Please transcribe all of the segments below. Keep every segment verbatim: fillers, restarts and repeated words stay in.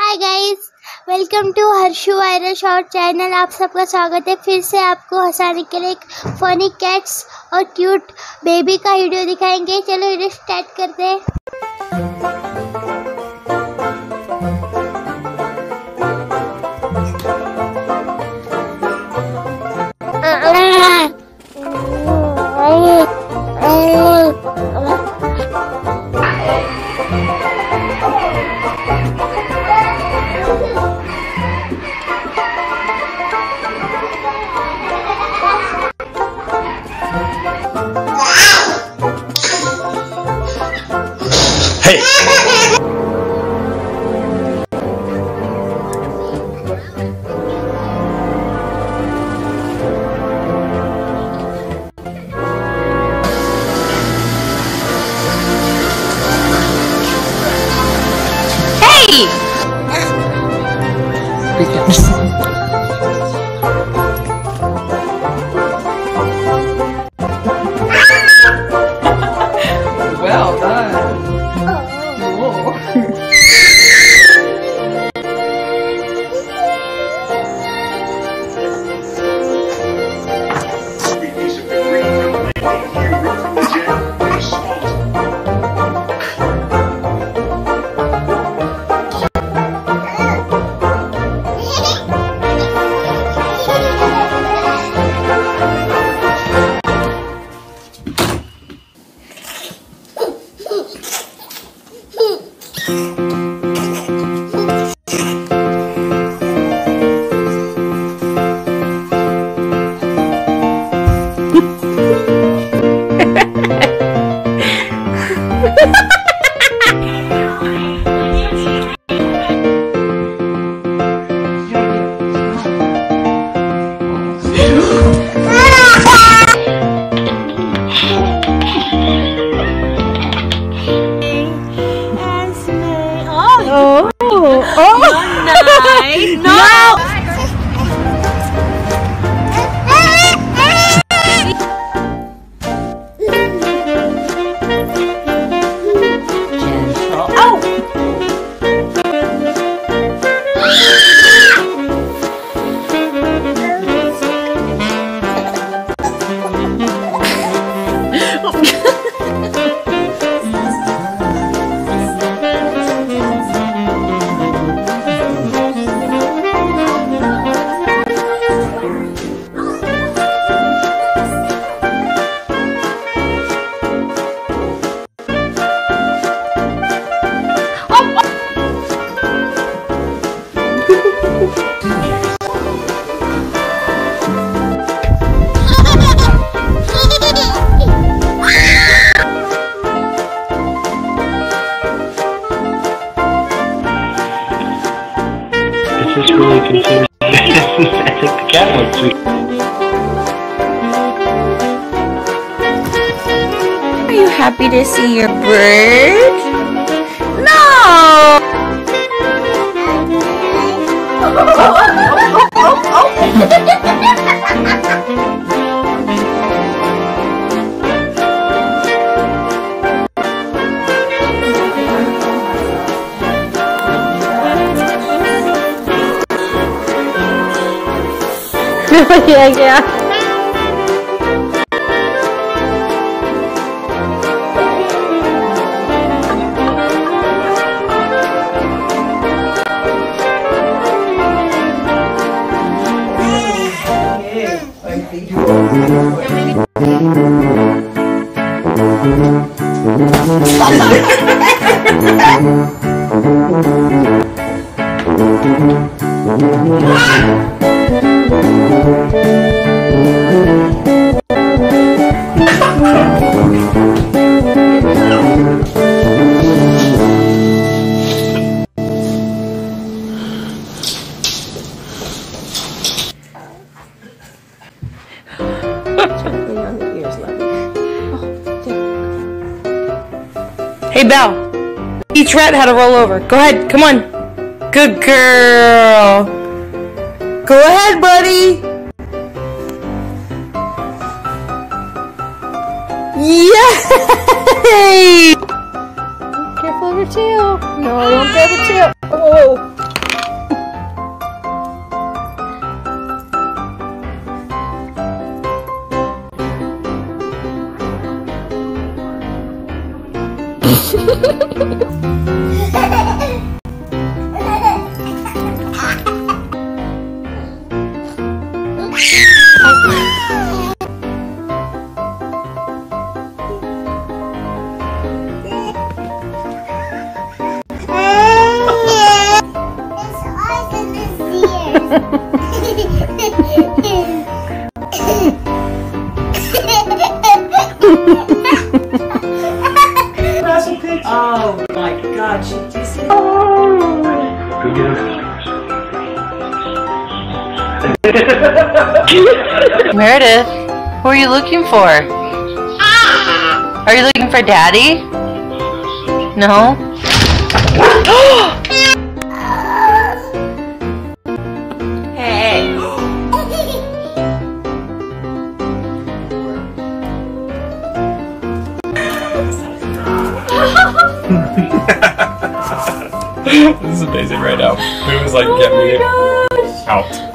Hi guys, welcome to Harshul viral short channel. आप सबका स्वागत है। फिर से आपको हंसाने के लिए एक फनी कैट्स और क्यूट बेबी का वीडियो दिखाएंगे। चलो वीडियो स्टार्ट करते हैं। Hey! Hey! Just really confusing. I think the cat wants to. Are you happy to see your bird? No! yeah, yeah. Hey Belle, teach Rat how to roll over. Go ahead, come on. Good girl. Go ahead, buddy. Yay! Careful of your tail. No, don't grab your tail. Oh. Meredith, who are you looking for? Ah! Are you looking for Daddy? No? Hey! This is amazing right now. It was like, oh get me gosh. out.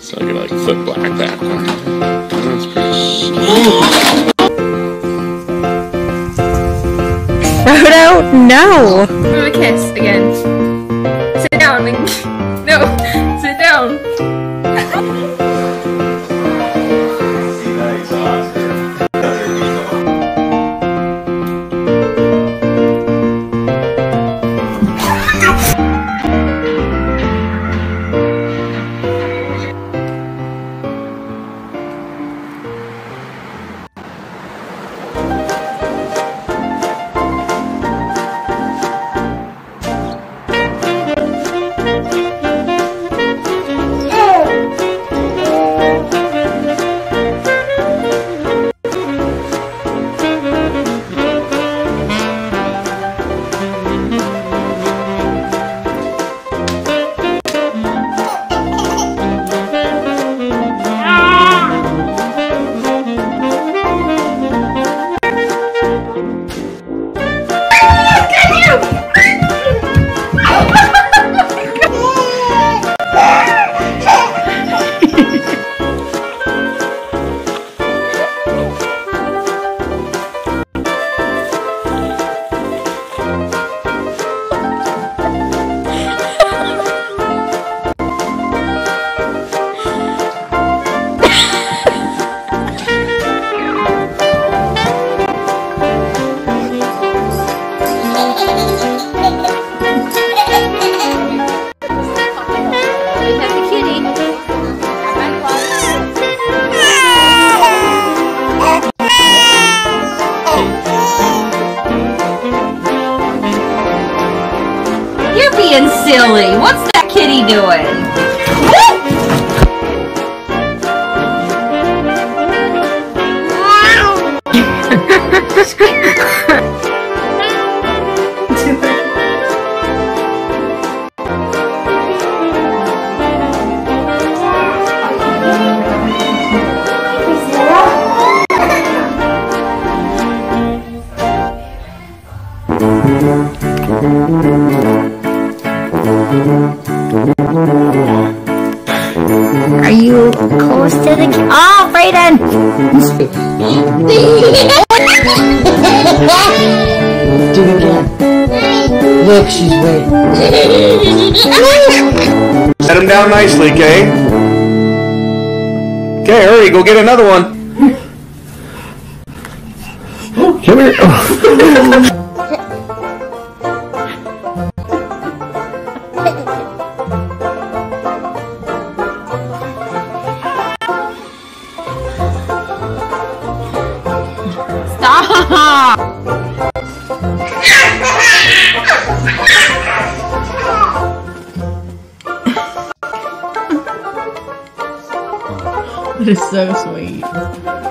So I can like flip black back. That's pretty. Frodo, no. Give him a kiss again. Sit down. And... No, sit down. Being silly. What's that kitty doing? Are you close to the camera? Oh, Brayden! Do it again. Look, she's waiting. Set him down nicely, Kay. Kay, hurry, go get another one. Oh, come here. Oh. is so sweet.